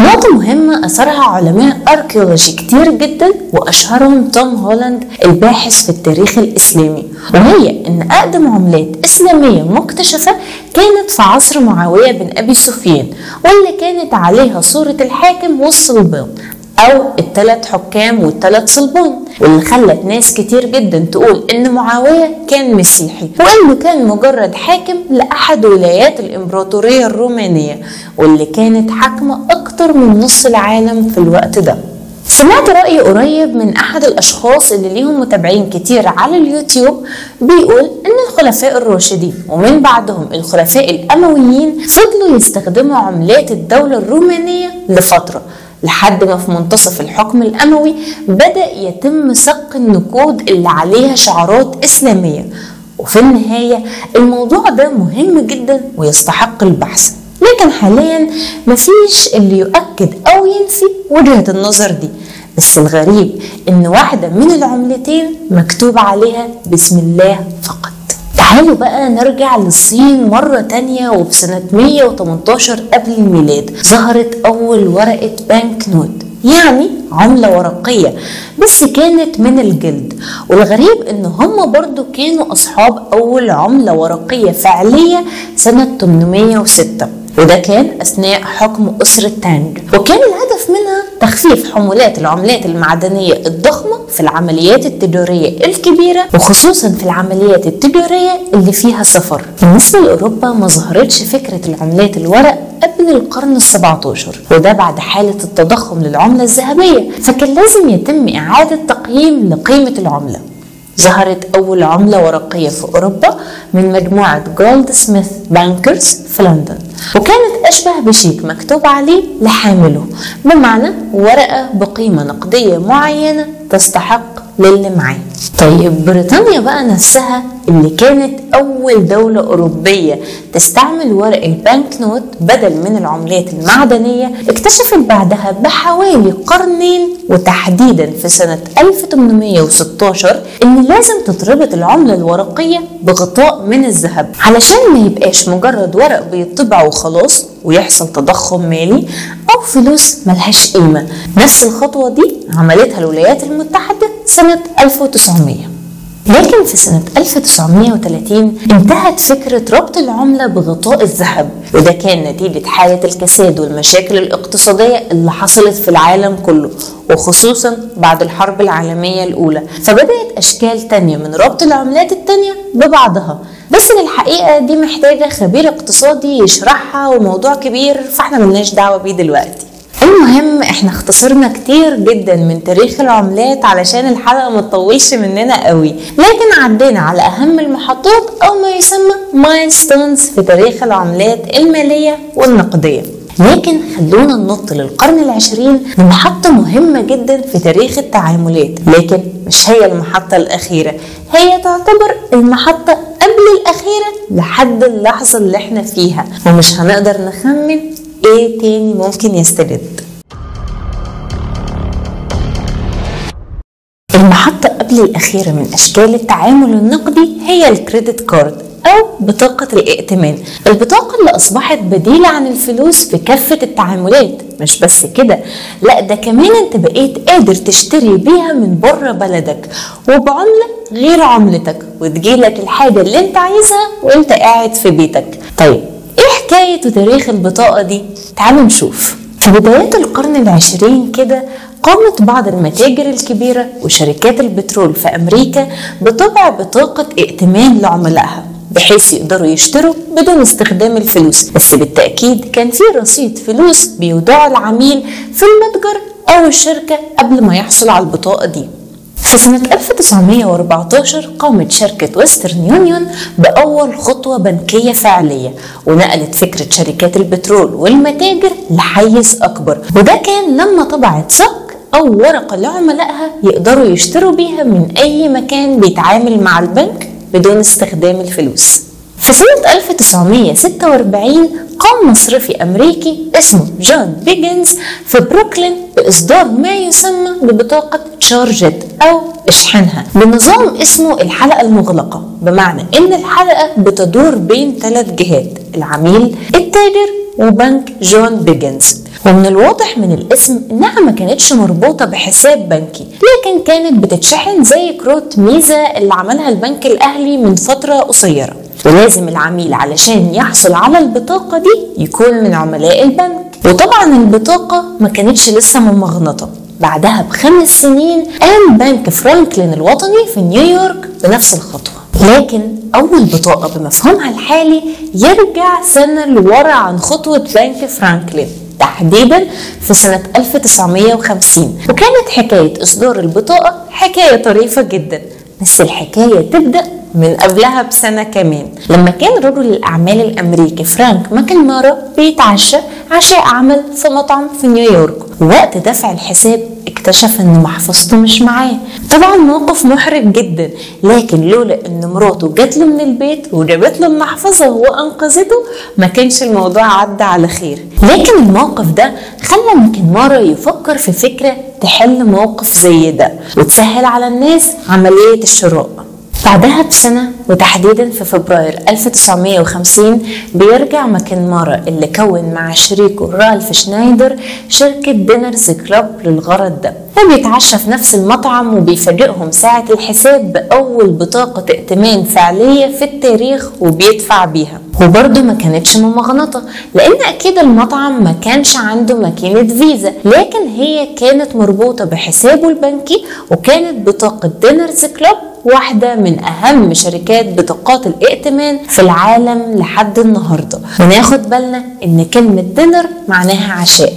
نقطة مهمة أثرها علماء أركيولوجي كتير جدا وأشهرهم توم هولاند الباحث في التاريخ الإسلامي، وهي إن أقدم عملات إسلامية مكتشفة كانت في عصر معاوية بن أبي سفيان، واللي كانت عليها صورة الحاكم والصلبان أو الثلاث حكام والثلاث صلبان، واللي خلت ناس كتير جدا تقول إن معاوية كان مسيحي وإنه كان مجرد حاكم لأحد ولايات الإمبراطورية الرومانية واللي كانت حاكمة أكتر من نص العالم في الوقت ده. سمعت رأي قريب من أحد الأشخاص اللي ليهم متابعين كتير على اليوتيوب بيقول إن الخلفاء الراشدين ومن بعدهم الخلفاء الأمويين فضلوا يستخدموا عملات الدولة الرومانية لفترة، لحد ما في منتصف الحكم الأموي بدأ يتم صق النقود اللي عليها شعارات إسلامية. وفي النهاية الموضوع ده مهم جدا ويستحق البحث، لكن حاليا مفيش اللي يؤكد أو ينفي وجهة النظر دي. بس الغريب إن واحدة من العملتين مكتوب عليها بسم الله فقط. تعالوا بقى نرجع للصين مرة تانية، وفي سنة 118 قبل الميلاد ظهرت أول ورقة بانك نوت، يعني عملة ورقية بس كانت من الجلد. والغريب ان هم برضو كانوا أصحاب أول عملة ورقية فعلية سنة 806، وده كان أثناء حكم أسرة تانج، وكان الهدف منها تخفيف حمولات العملات المعدنية الضخمة في العمليات التجارية الكبيرة، وخصوصا في العمليات التجارية اللي فيها سفر. بالنسبة لأوروبا ما ظهرتش فكرة العملات الورق قبل القرن ال17، وده بعد حالة التضخم للعملة الذهبية، فكان لازم يتم إعادة تقييم لقيمة العملة. ظهرت أول عملة ورقية في أوروبا من مجموعة جولد سميث بانكرز في لندن، وكانت أشبه بشيك مكتوب عليه لحامله، بمعنى ورقة بقيمة نقدية معينة تستحق للي معاه. طيب بريطانيا بقى نفسها اللي كانت أول دولة أوروبية تستعمل ورق البانك نوت بدل من العملات المعدنية، اكتشفت بعدها بحوالي قرنين، وتحديدا في سنة 1816 إن لازم تتربط العملة الورقية بغطاء من الذهب علشان ما يبقاش مجرد ورق بيطبع وخلاص ويحصل تضخم مالي أو فلوس ملهاش قيمة. نفس الخطوة دي عملتها الولايات المتحدة سنة 1900. لكن في سنة 1930 انتهت فكرة ربط العملة بغطاء الذهب، وده كان نتيجة حالة الكساد والمشاكل الاقتصادية اللي حصلت في العالم كله، وخصوصا بعد الحرب العالمية الأولى، فبدأت أشكال تانية من ربط العملات التانية ببعضها. بس للحقيقة دي محتاجة خبير اقتصادي يشرحها وموضوع كبير، فاحنا ملناش دعوة بيه دلوقتي. المهم احنا اختصرنا كتير جدا من تاريخ العملات علشان الحلقة ما تطولش مننا قوي، لكن عدينا على اهم المحطات او ما يسمى مايلستونز في تاريخ العملات المالية والنقدية. لكن خلونا ننط للقرن العشرين لمحطة مهمة جدا في تاريخ التعاملات، لكن مش هي المحطة الأخيرة، هي تعتبر المحطة قبل الأخيرة لحد اللحظة اللي احنا فيها، ومش هنقدر نخمن ايه تاني ممكن يستجد. المحطة قبل الأخيرة من أشكال التعامل النقدي هي الكريدت كارد أو بطاقة الائتمان، البطاقة اللي أصبحت بديلة عن الفلوس في كافة التعاملات. مش بس كده، لا ده كمان أنت بقيت قادر تشتري بيها من بره بلدك وبعملة غير عملتك، وتجيلك الحاجة اللي أنت عايزها وأنت قاعد في بيتك. طيب ايه حكاية وتاريخ البطاقة دي؟ تعالوا نشوف. في بدايات القرن العشرين كده قامت بعض المتاجر الكبيرة وشركات البترول في أمريكا بطبع بطاقة ائتمان لعملائها بحيث يقدروا يشتروا بدون استخدام الفلوس، بس بالتأكيد كان في رصيد فلوس بيودعه العميل في المتجر أو الشركة قبل ما يحصل على البطاقة دي. في سنة 1914 قامت شركة ويسترن يونيون بأول خطوة بنكية فعلية، ونقلت فكرة شركات البترول والمتاجر لحيز أكبر، وده كان لما طبعت صك أو ورقة لعملائها يقدروا يشتروا بيها من أي مكان بيتعامل مع البنك بدون استخدام الفلوس. في سنة 1946 قام مصرفي أمريكي اسمه جون بيجنز في بروكلين بإصدار ما يسمى ببطاقة شارجت أو اشحنها بنظام اسمه الحلقة المغلقة، بمعنى إن الحلقة بتدور بين ثلاث جهات، العميل، التاجر وبنك جون بيجنز. ومن الواضح من الاسم انها ما كانتش مربوطه بحساب بنكي، لكن كانت بتتشحن زي كروت ميزه اللي عملها البنك الاهلي من فتره قصيره، ولازم العميل علشان يحصل على البطاقه دي يكون من عملاء البنك. وطبعا البطاقه ما كانتش لسه ممغنطه. بعدها ب5 سنين قام بنك فرانكلين الوطني في نيويورك بنفس الخطوه، لكن أول بطاقة بمفهومها الحالي يرجع سنة لورا عن خطوة بنك فرانكلين، تحديدا في سنة 1950. وكانت حكاية إصدار البطاقة حكاية طريفة جدا، بس الحكاية تبدأ من قبلها بسنة كمان، لما كان رجل الأعمال الأمريكي فرانك ماكنمارا بيتعشى عشاء عمل في مطعم في نيويورك، ووقت دفع الحساب اكتشف ان محفظته مش معاه. طبعا موقف محرج جدا، لكن لولا ان مراته جات له من البيت وجابت له المحفظه وهو انقذته ما كانش الموضوع عدى على خير. لكن الموقف ده خلى ماكنمارا يفكر في فكره تحل موقف زي ده وتسهل على الناس عمليه الشراء. بعدها بسنة وتحديدا في فبراير 1950 بيرجع ماكنمارا اللي كون مع شريكه رالف شنايدر شركة دينرز كلاب للغرض ده، وبيتعشى في نفس المطعم وبيفاجئهم ساعة الحساب بأول بطاقة ائتمان فعلية في التاريخ وبيدفع بيها. وبرده ما كانتش ممغنطة، لأن أكيد المطعم ما كانش عنده ماكينة فيزا، لكن هي كانت مربوطة بحسابه البنكي، وكانت بطاقة دينرز كلاب واحدة من أهم شركات بطاقات الائتمان في العالم لحد النهاردة. وناخد بالنا إن كلمة دينر معناها عشاء.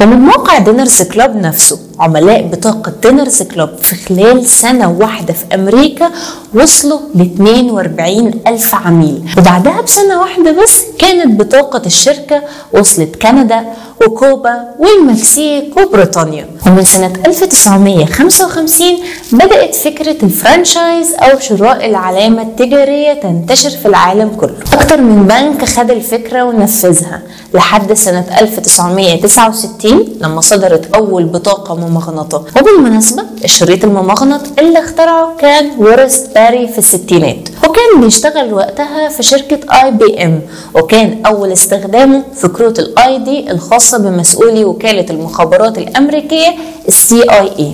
ومن موقع دينرز كلاب نفسه عملاء بطاقة دينرز كلاب في خلال سنة واحدة في أمريكا وصلوا ل 42,000 عميل، وبعدها بسنة واحدة بس كانت بطاقة الشركة وصلت كندا وكوبا والمكسيك وبريطانيا. ومن سنة 1955 بدأت فكرة الفرانشايز أو شراء العلامة التجارية تنتشر في العالم كله. أكتر من بنك خد الفكرة ونفذها لحد سنة 1969 لما صدرت أول بطاقة ممغنطة. وبالمناسبة الشريط الممغنط اللي اخترعه كان فورست باري في الستينات، وكان بيشتغل وقتها في شركة IBM، وكان أول استخدامه في كروت الآي دي الخاصة بمسؤولي وكالة المخابرات الأمريكية CIA.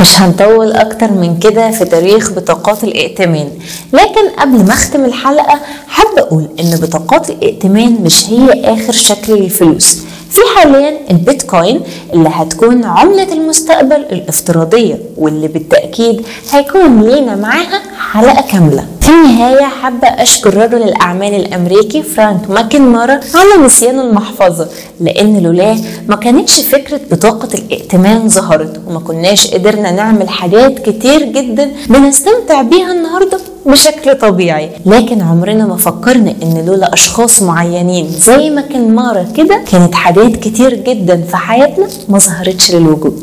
مش هنطول أكتر من كده في تاريخ بطاقات الائتمان، لكن قبل ما أختم الحلقة حابة أقول إن بطاقات الائتمان مش هي آخر شكل للفلوس. في حاليا البيتكوين اللي هتكون عملة المستقبل الافتراضية، واللي بالتأكيد هيكون لينا معاها حلقة كاملة. في النهاية حابة أشكر رجل الأعمال الأمريكي فرانك ماكنمارا على نسيان المحفظة، لأن لولاه ما كانتش فكرة بطاقة الائتمان ظهرت، وما كناش قدرنا نعمل حاجات كتير جدا بنستمتع بيها النهاردة بشكل طبيعي. لكن عمرنا ما فكرنا إن لولا أشخاص معينين زي ماكنمارا كده كانت حاجات كتير جدا في حياتنا ما ظهرتش للوجود.